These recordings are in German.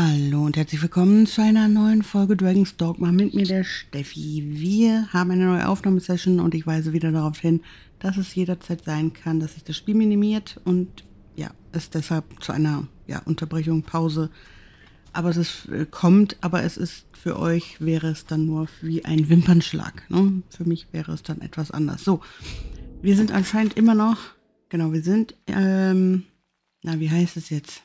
Hallo und herzlich willkommen zu einer neuen Folge Dragon's Dogma mit mir, der Steffi. Wir haben eine neue Aufnahmesession und ich weise wieder darauf hin, dass es jederzeit sein kann, dass sich das Spiel minimiert und ja, es deshalb zu einer Unterbrechung, Pause, aber es ist, kommt, aber es ist für euch, wäre es dann nur wie ein Wimpernschlag, ne? Für mich wäre es dann etwas anders. So, wir sind anscheinend immer noch, genau, wir sind, wie heißt es jetzt?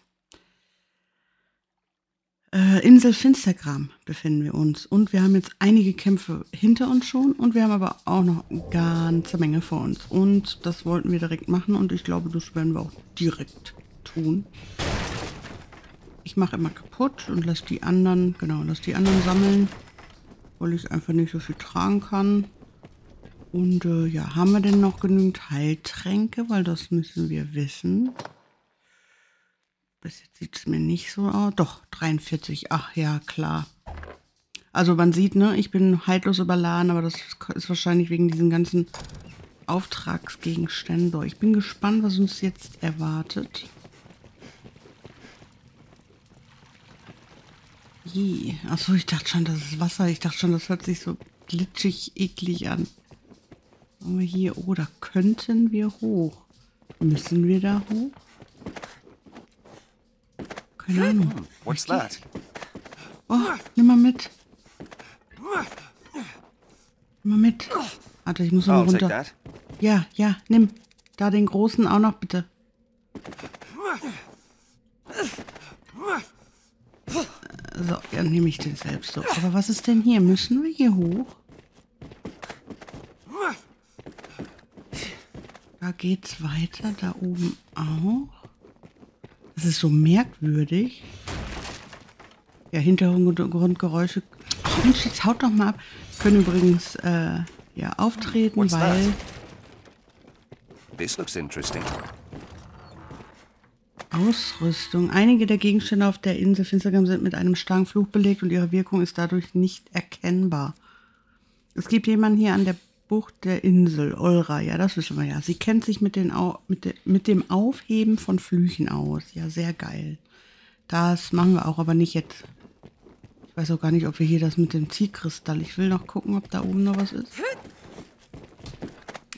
Insel Finstergram befinden wir uns und wir haben jetzt einige Kämpfe hinter uns schon und wir haben aber auch noch eine ganze Menge vor uns und das wollten wir direkt machen und ich glaube, das werden wir auch direkt tun. Ich mache immer kaputt und lass die anderen sammeln, weil ich einfach nicht so viel tragen kann. Und ja, haben wir denn noch genügend Heiltränke, weil das müssen wir wissen. Bis jetzt sieht es mir nicht so aus. Doch, 43. Ach ja, klar. Also man sieht, ne, ich bin haltlos überladen, aber das ist wahrscheinlich wegen diesen ganzen Auftragsgegenständen. So, ich bin gespannt, was uns jetzt erwartet. Je. Achso, ich dachte schon, das ist Wasser. Ich dachte schon, das hört sich so glitschig, eklig an. Aber hier, oh, da könnten wir hoch. Müssen wir da hoch? Keine Ahnung. What's that? Oh, nimm mal mit. Nimm mal mit. Warte, ich muss noch mal runter. Ja, ja, nimm. Da den großen auch noch, bitte. So, dann nehme ich den selbst. So. Aber was ist denn hier? Müssen wir hier hoch? Da geht's weiter, da oben auch. Das ist so merkwürdig. Ja, Hintergrundgeräusche. Oh Mensch, jetzt haut doch mal ab. Können übrigens auftreten, weil. This looks interesting. Ausrüstung. Einige der Gegenstände auf der Insel Finstergram sind mit einem starken Fluch belegt und ihre Wirkung ist dadurch nicht erkennbar. Es gibt jemanden hier an der Bucht der Insel, Olra, ja, das wissen wir ja. Sie kennt sich mit dem Aufheben von Flüchen aus. Ja, sehr geil. Das machen wir auch, aber nicht jetzt. Ich weiß auch gar nicht, ob wir hier das mit dem Zielkristall. Ich will noch gucken, ob da oben noch was ist.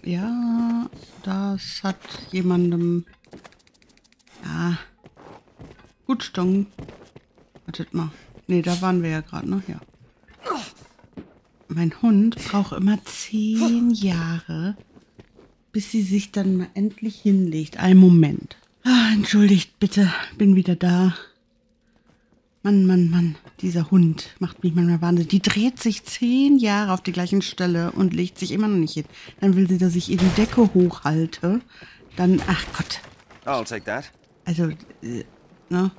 Ja, das hat jemandem... Ja. Gut, Stung. Wartet mal. Ne, da waren wir ja gerade noch, ja. Mein Hund braucht immer 10 Jahre, bis sie sich dann mal endlich hinlegt. Einen Moment. Ah, entschuldigt bitte, bin wieder da. Mann, Mann, Mann, dieser Hund macht mich manchmal wahnsinnig. Die dreht sich 10 Jahre auf die gleichen Stelle und legt sich immer noch nicht hin. Dann will sie, dass ich ihr die Decke hochhalte. Dann, ach Gott. I'll take that. Also, ne?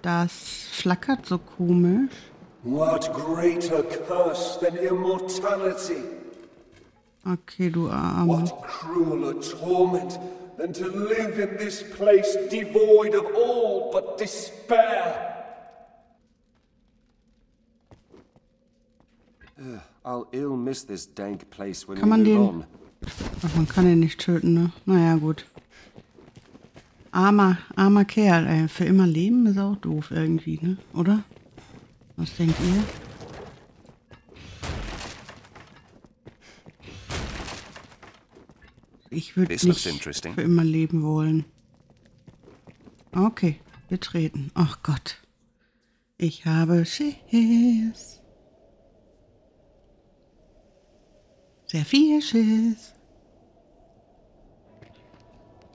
Das flackert so komisch. What greater curse than immortality? Okay, du Arme. What crueler torment than to live in this place devoid of all but despair? I'll ill miss this dank place when we move on. Ach, man kann ihn nicht töten, ne? Naja, gut. Armer Kerl, ey. Für immer leben ist auch doof irgendwie, ne? Oder? Was denkt ihr? Ich würde nicht für immer leben wollen. Okay, wir treten. Ach Gott. Ich habe Schiss. Sehr viel Schiss.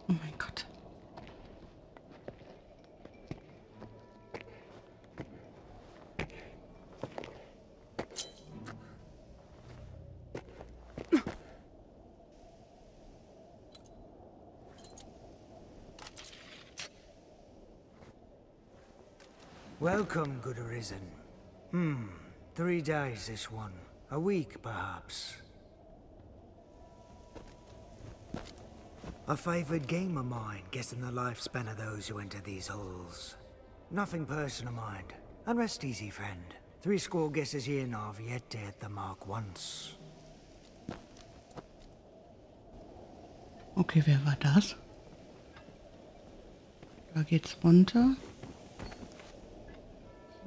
Oh mein Gott. Welcome, good arisen. 3 days this one. A week, perhaps. A favored game of mine, guessing the lifespan of those who enter these halls. Nothing personal, mind. And rest easy, friend. 3 score guesses here now have yet to hit the mark once. Okay, wer war das? Da geht's runter.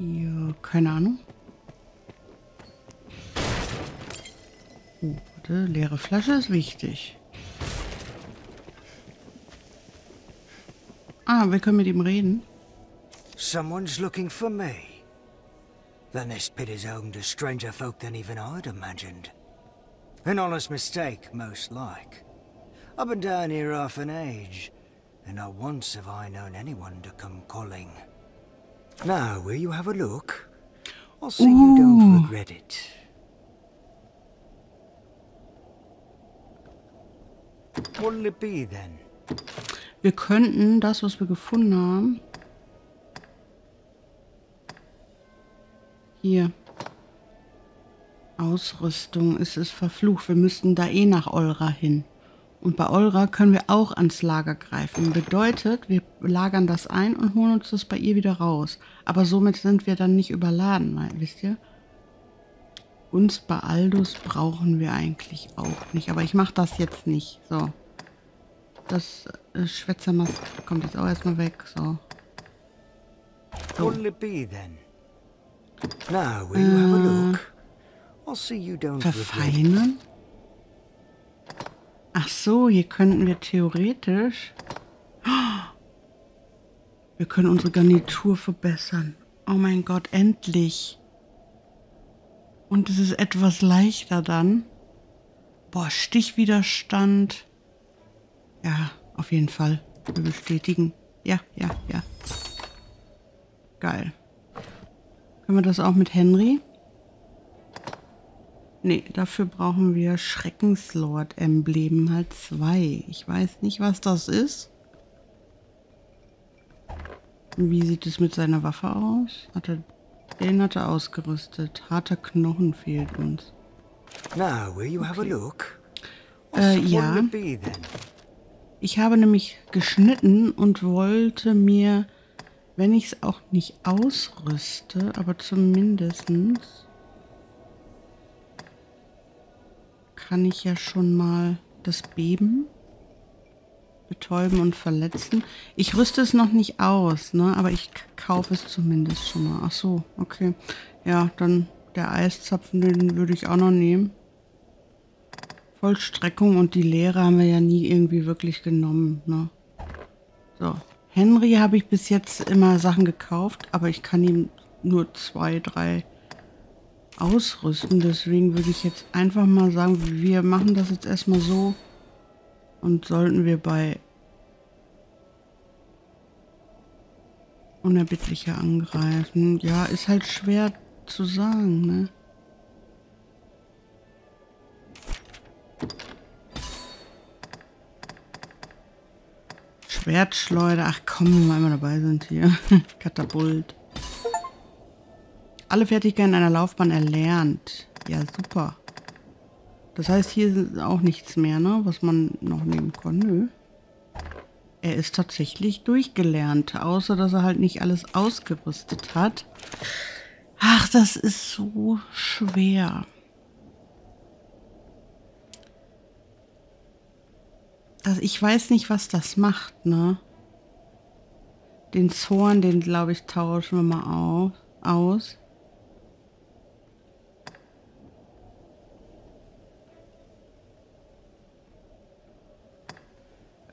Ja, keine Ahnung. Oh, warte, leere Flasche ist wichtig. Ah, wir können mit ihm reden. Someone's looking for me. Then this pit is home to stranger folk than even I'd imagined. An honest mistake, most like. I've been down here half an age, and not once have I known anyone to come calling. Now, will you have a look? I'll see you don't regret it. What'll it be then? Wir könnten das, was wir gefunden haben, hier. Ausrüstung, es ist verflucht. Wir müssten da eh nach Olra hin. Und bei Olra können wir auch ans Lager greifen. Bedeutet, wir lagern das ein und holen uns das bei ihr wieder raus. Aber somit sind wir dann nicht überladen, wisst ihr? Uns bei Aldus brauchen wir eigentlich auch nicht. Aber ich mache das jetzt nicht. So. Das Schwätzermaske kommt jetzt auch erstmal weg. So. So. Verfeinern? Ach so, hier könnten wir theoretisch... Wir können unsere Garnitur verbessern. Oh mein Gott, endlich. Und es ist etwas leichter dann. Boah, Stichwiderstand. Ja, auf jeden Fall. Wir bestätigen. Ja, ja, ja. Geil. Können wir das auch mit Henry? Nee, dafür brauchen wir Schreckenslord-Emblem halt 2. Ich weiß nicht, was das ist. Wie sieht es mit seiner Waffe aus? Den hat er ausgerüstet. Harter Knochen fehlt uns. Okay. Ja. Ich habe nämlich geschnitten und wollte mir, wenn ich es auch nicht ausrüste, aber zumindestens... Kann ich ja schon mal das Beben betäuben und verletzen. Ich rüste es noch nicht aus, ne? Aber ich kaufe es zumindest schon mal. Ach so, okay. Ja, dann der Eiszapfen, den würde ich auch noch nehmen. Vollstreckung und die Leere haben wir ja nie irgendwie wirklich genommen, ne? So, Henry habe ich bis jetzt immer Sachen gekauft, aber ich kann ihm nur 2, 3... ausrüsten, deswegen würde ich jetzt einfach mal sagen, wir machen das jetzt erstmal so und sollten wir bei Unerbittlicher angreifen. Ja, ist halt schwer zu sagen, ne? Schwertschleuder, ach komm, wenn wir einmal dabei sind hier. Katapult. Alle Fertigkeiten einer Laufbahn erlernt. Ja, super. Das heißt, hier ist auch nichts mehr, ne? Was man noch nehmen kann. Nö. Er ist tatsächlich durchgelernt. Außer, dass er halt nicht alles ausgerüstet hat. Ach, das ist so schwer. Also ich weiß nicht, was das macht, ne? Den Zorn, den, glaube ich, tauschen wir mal aus.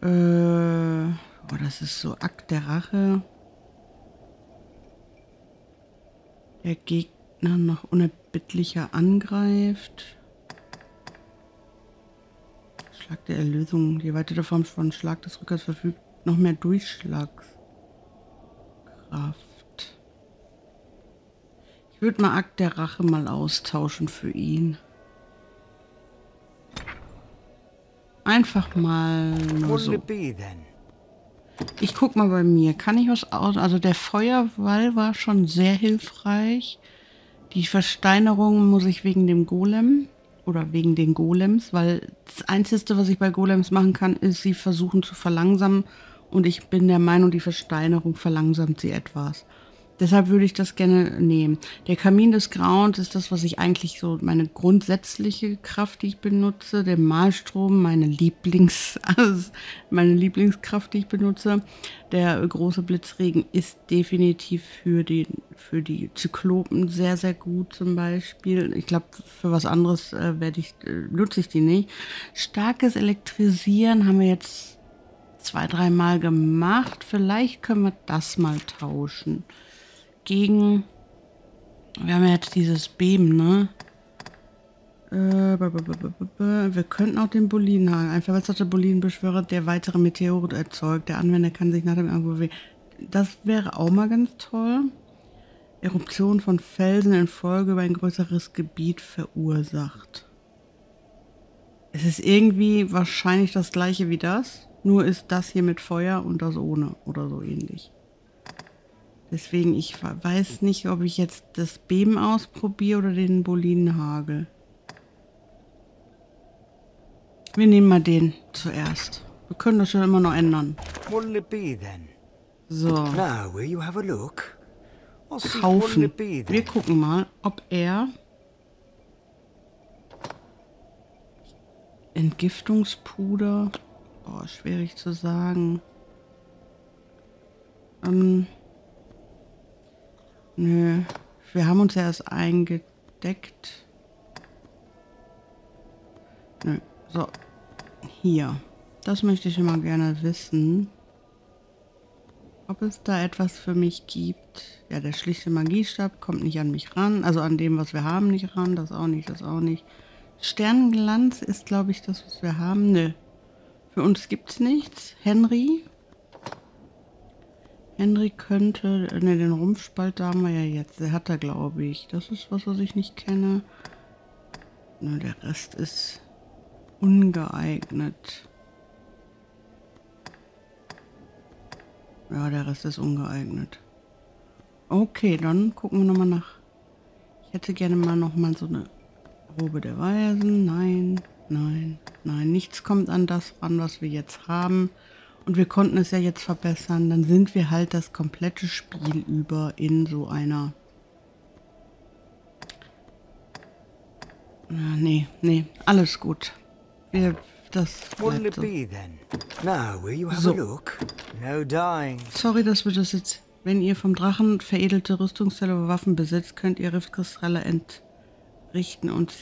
Oh, das ist so Akt der Rache. Der Gegner noch unerbittlicher angreift. Schlag der Erlösung. Die erweiterte Form von Schlag des Rückers verfügt noch mehr Durchschlagskraft. Ich würde mal Akt der Rache mal austauschen für ihn. Einfach mal nur so. Ich guck mal bei mir. Kann ich was aus... Also der Feuerwall war schon sehr hilfreich. Die Versteinerung muss ich wegen dem Golem oder wegen den Golems, weil das Einzige, was ich bei Golems machen kann, ist, sie versuchen zu verlangsamen. Und ich bin der Meinung, die Versteinerung verlangsamt sie etwas. Deshalb würde ich das gerne nehmen. Der Kamin des Grauens ist das, was ich eigentlich so, meine grundsätzliche Kraft, die ich benutze. Der Malstrom, meine Lieblingskraft, die ich benutze. Der große Blitzregen ist definitiv für den für die Zyklopen sehr, sehr gut zum Beispiel. Ich glaube, für was anderes nutze ich die nicht. Starkes Elektrisieren haben wir jetzt 2-3 Mal gemacht. Vielleicht können wir das mal tauschen. Gegen, wir haben ja jetzt dieses Beben, ne? Wir könnten auch den Bolinhagen, ein verwässerter Bolinbeschwörer, der weitere Meteorit erzeugt. Der Anwender kann sich nach dem Angriff bewegen. Das wäre auch mal ganz toll. Eruption von Felsen in Folge über ein größeres Gebiet verursacht. Es ist irgendwie wahrscheinlich das gleiche wie das, nur ist das hier mit Feuer und das ohne oder so ähnlich. Deswegen, ich weiß nicht, ob ich jetzt das Beben ausprobiere oder den Bolinenhagel. Wir nehmen mal den zuerst. Wir können das ja immer noch ändern. So. Kaufen. Wir gucken mal, ob er Entgiftungspuder. Oh, schwierig zu sagen. Nö. Wir haben uns ja erst eingedeckt. Nö. So. Hier. Das möchte ich immer gerne wissen. Ob es da etwas für mich gibt. Ja, der schlichte Magiestab kommt nicht an mich ran. Also an dem, was wir haben, nicht ran. Das auch nicht, das auch nicht. Sternenglanz ist, glaube ich, das, was wir haben. Nö. Für uns gibt es nichts. Henry. Henry könnte... Ne, den Rumpfspalt, da haben wir ja jetzt. Der hat er, glaube ich. Das ist was ich nicht kenne. Nö, der Rest ist ungeeignet. Ja, der Rest ist ungeeignet. Okay, dann gucken wir nochmal nach. Ich hätte gerne mal nochmal so eine Robe der Weisen. Nein, nein, nein. Nichts kommt an das ran, was wir jetzt haben. Und wir konnten es ja jetzt verbessern. Dann sind wir halt das komplette Spiel über in so einer... Na, nee, nee. Alles gut. Wir... Das bleibt so. So. Sorry, dass wir das jetzt... Wenn ihr vom Drachen veredelte Rüstungsteile oder Waffen besitzt, könnt ihr Riftkristalle entrichten, und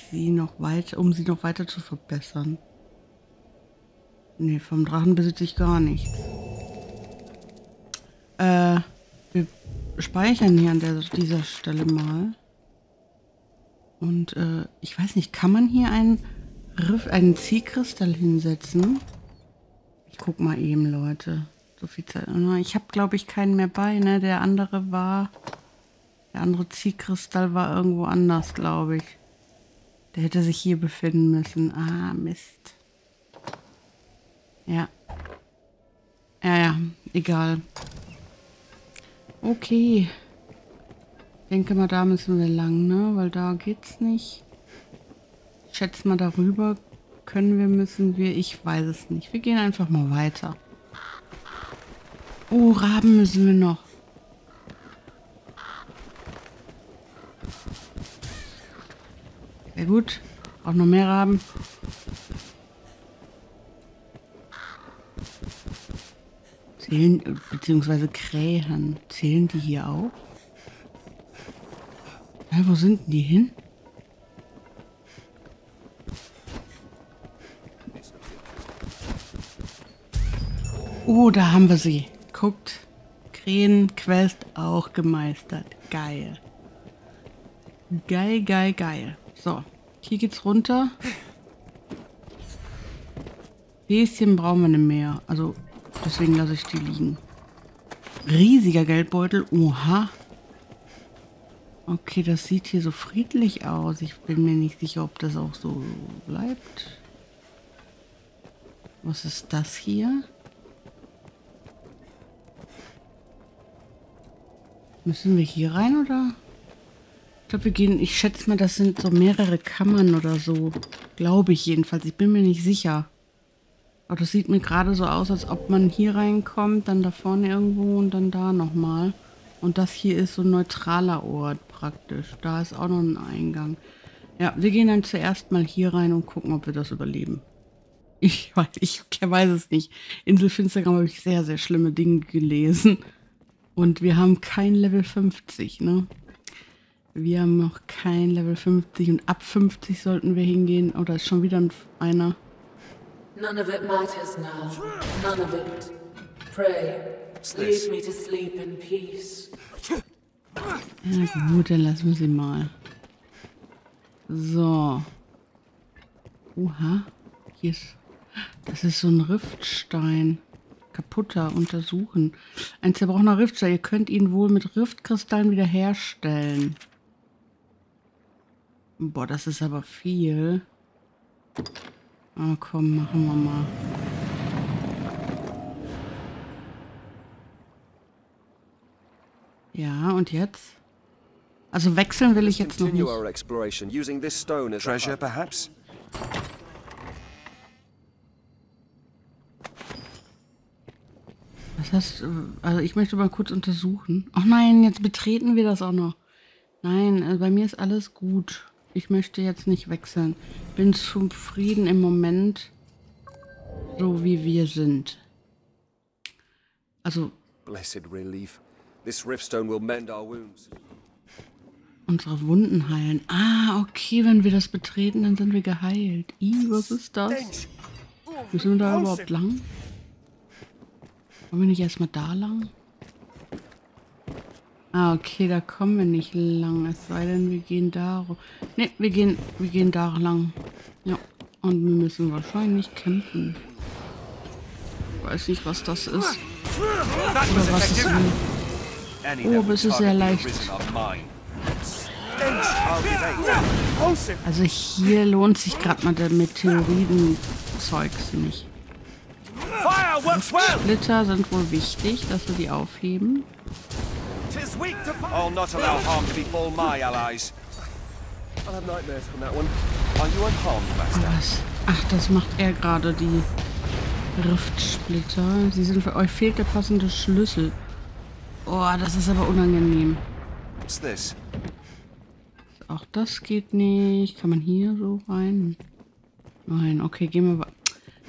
um sie noch weiter zu verbessern. Nee, vom Drachen besitze ich gar nichts. Wir speichern hier an dieser Stelle mal. Und ich weiß nicht, kann man hier einen Ziehkristall hinsetzen. Ich guck mal eben, Leute. So viel Zeit. Ich habe, glaube ich, keinen mehr bei, ne? Der andere Ziehkristall war irgendwo anders, glaube ich. Der hätte sich hier befinden müssen. Ah, Mist. Ja. Ja, egal. Okay. Ich denke mal, da müssen wir lang, ne? Weil da geht's nicht. Ich schätze mal, darüber können wir, müssen wir, ich weiß es nicht. Wir gehen einfach mal weiter. Oh, Raben müssen wir noch. Sehr gut. Auch noch mehr Raben. Zählen, beziehungsweise Krähen. Zählen die hier auch? Ja, wo sind denn die hin? Oh, da haben wir sie. Guckt. Krähen-Quest auch gemeistert. Geil. Geil, geil, geil. So, hier geht's runter. Häschen brauchen wir nicht mehr. Also, deswegen lasse ich die liegen. Riesiger Geldbeutel. Oha. Okay, das sieht hier so friedlich aus. Ich bin mir nicht sicher, ob das auch so bleibt. Was ist das hier? Müssen wir hier rein, oder? Ich glaube, wir gehen... Ich schätze mal, das sind so mehrere Kammern oder so. Glaube ich jedenfalls. Ich bin mir nicht sicher. Aber das sieht mir gerade so aus, als ob man hier reinkommt, dann da vorne irgendwo und dann da nochmal. Und das hier ist so ein neutraler Ort praktisch. Da ist auch noch ein Eingang. Ja, wir gehen dann zuerst mal hier rein und gucken, ob wir das überleben. Ich weiß es nicht. Insel Finstergram habe ich sehr, sehr schlimme Dinge gelesen. Und wir haben kein Level 50, ne? Wir haben noch kein Level 50 und ab 50 sollten wir hingehen. Oh, da ist schon wieder einer. None of it matters now. None of it. Pray, leave me to sleep in peace. Ja gut, dann lassen wir sie mal. So. Oha. Hier ist... Das ist so ein Riftstein. Kaputter, untersuchen. Ein zerbrochener Riftstein. Ihr könnt ihn wohl mit Riftkristallen wiederherstellen. Boah, das ist aber viel. Ah, komm, machen wir mal. Ja, und jetzt? Also wechseln will ich jetzt noch nicht. Treasure, perhaps? Was heißt, also ich möchte mal kurz untersuchen. Ach nein, jetzt betreten wir das auch noch. Nein, also bei mir ist alles gut. Ich möchte jetzt nicht wechseln. Bin zufrieden im Moment, so wie wir sind. Also unsere Wunden heilen. Ah, okay, wenn wir das betreten, dann sind wir geheilt. Ih, was ist das? Müssen wir da überhaupt lang? Wollen wir nicht erstmal da lang? Ah, okay, da kommen wir nicht lang. Es sei denn, wir gehen da. Ne, wir gehen da lang. Ja, und wir müssen wahrscheinlich kämpfen. Ich weiß nicht, was das ist. Oder was es ist. Oh, es ist sehr leicht. Also hier lohnt sich gerade mal der Meteoriden-Zeugs nicht. Splitter sind wohl wichtig, dass wir die aufheben. Was? Ach, das macht er gerade, die Riftsplitter. Sie sind für euch, fehlt der passende Schlüssel. Oh, das ist aber unangenehm. Auch das geht nicht. Kann man hier so rein? Nein, okay, gehen wir...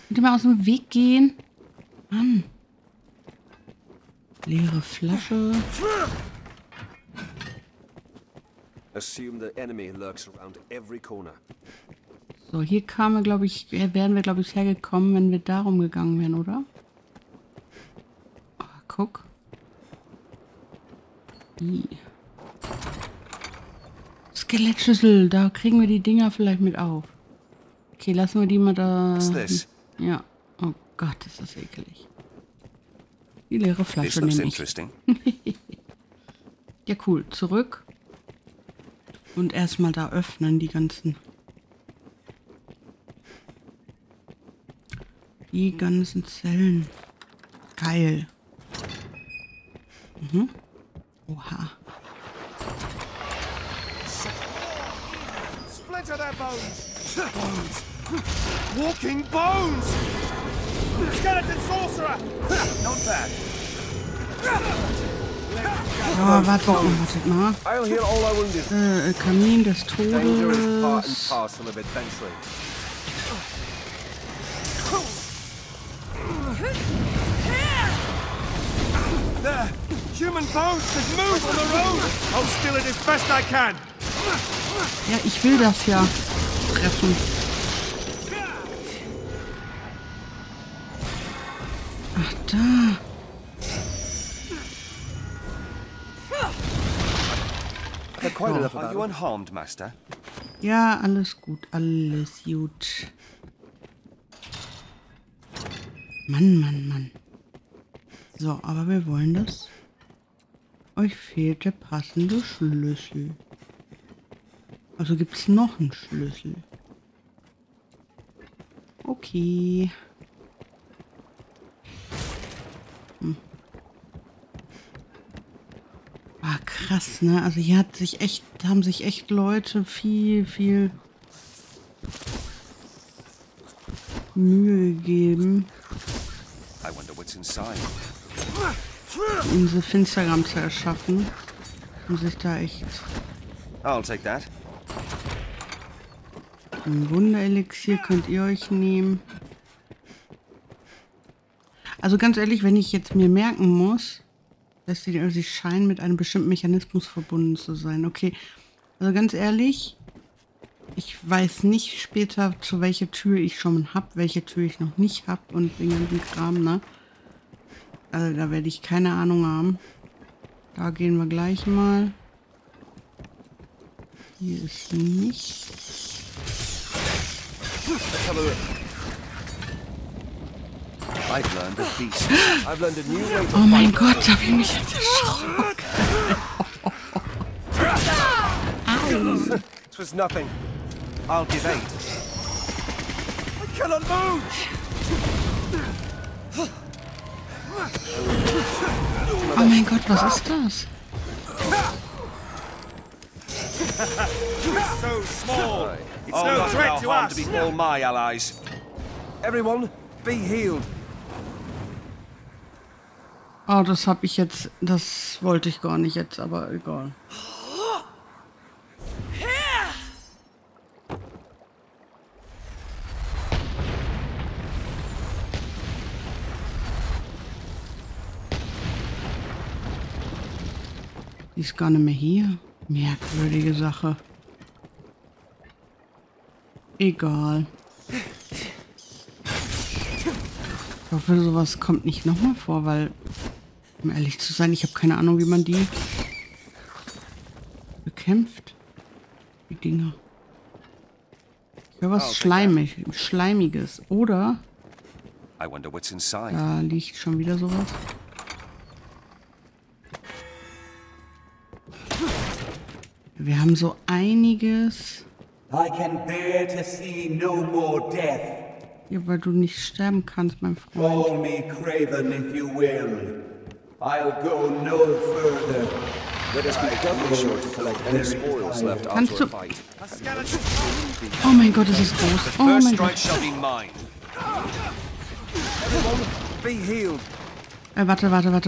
Könnt ihr mal aus dem Weg gehen? Mann. Leere Flasche. So, hier kamen wir, glaube ich, wären wir, glaube ich, hergekommen, wenn wir darum gegangen wären, oder? Oh, guck. Skelettschüssel, da kriegen wir die Dinger vielleicht mit auf. Okay, lassen wir die mal da... Ja. Oh Gott, ist das ekelig. Die leere Flasche nehme ich. Ja, cool. Zurück. Und erstmal da öffnen, die ganzen... Die ganzen Zellen. Geil. Mhm. Oha. Splitter their bones! Bones! Walking bones! Skeleton sorcerer! Not bad. Oh, warte mal, wartet mal. Kamin des Todes. Ja, ich will das ja treffen. Ach, da. Oh. Ja, alles gut, alles gut. Mann, Mann, Mann. So, aber wir wollen das. Euch fehlt der passende Schlüssel. Also gibt es noch einen Schlüssel. Okay. Hm. Ah, krass, ne? Also hier hat sich echt, haben sich echt Leute viel Mühe gegeben. Insel Finstergram zu erschaffen. Und sich da echt... Ein Wunderelixier könnt ihr euch nehmen. Also ganz ehrlich, wenn ich jetzt mir merken muss, Lässt sich irgendwie scheinen, mit einem bestimmten Mechanismus verbunden zu sein. Okay, also ganz ehrlich, ich weiß nicht später, zu welcher Tür ich schon habe, welche Tür ich noch nicht habe und den ganzen Kram, ne? Also da werde ich keine Ahnung haben. Da gehen wir gleich mal. Hier ist nichts. Oh mein Gott, hab ich mich jetzt erschrocken. Oh mein Gott, was ist das? So small. It's no threat to us. To be all my allies. Everyone, be healed. Oh, das habe ich jetzt, das wollte ich gar nicht jetzt, aber egal. Die ist gar nicht mehr hier. Merkwürdige Sache. Egal. Ich hoffe, sowas kommt nicht nochmal vor, weil, um ehrlich zu sein, ich habe keine Ahnung, wie man die bekämpft. Die Dinger. Ich höre was Schleimiges. Oder? Da liegt schon wieder sowas. Wir haben so einiges. Ja, weil du nicht sterben kannst, mein Freund. Call me Craven if you will. I'll go no further. Kannst du? Oh mein Gott, es ist groß. Oh mein Gott.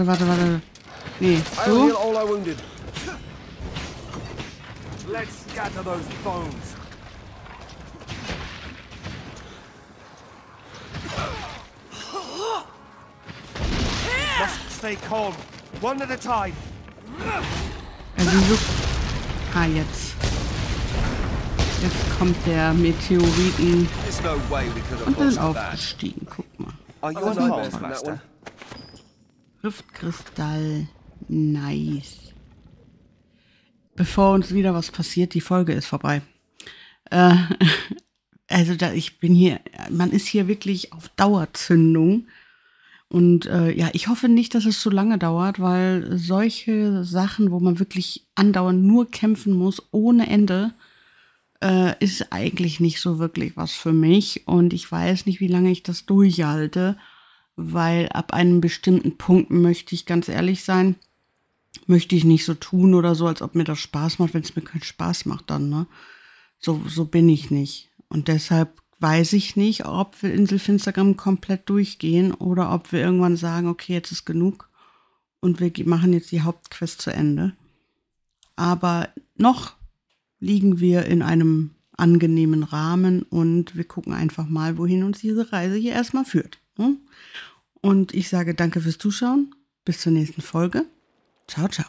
Warte. Nee, so. Let's scatter those bones. Must stay calm, one at a time. Ah, jetzt. Jetzt kommt der Meteoriten und dann aufgestiegen. Guck mal. Riftkristall. Nice. Bevor uns wieder was passiert, die Folge ist vorbei. Also da, ich bin hier, man ist hier wirklich auf Dauerzündung. Und ja, ich hoffe nicht, dass es so lange dauert, weil solche Sachen, wo man wirklich andauernd nur kämpfen muss, ohne Ende, ist eigentlich nicht so wirklich was für mich. Und ich weiß nicht, wie lange ich das durchhalte, weil ab einem bestimmten Punkt, möchte ich ganz ehrlich sein, möchte ich nicht so tun oder so, als ob mir das Spaß macht. Wenn es mir keinen Spaß macht, dann, ne? So bin ich nicht. Und deshalb weiß ich nicht, ob wir Insel Finstergram komplett durchgehen oder ob wir irgendwann sagen, okay, jetzt ist genug und wir machen jetzt die Hauptquest zu Ende. Aber noch liegen wir in einem angenehmen Rahmen und wir gucken einfach mal, wohin uns diese Reise hier erstmal führt. Und ich sage danke fürs Zuschauen. Bis zur nächsten Folge. Ciao, ciao.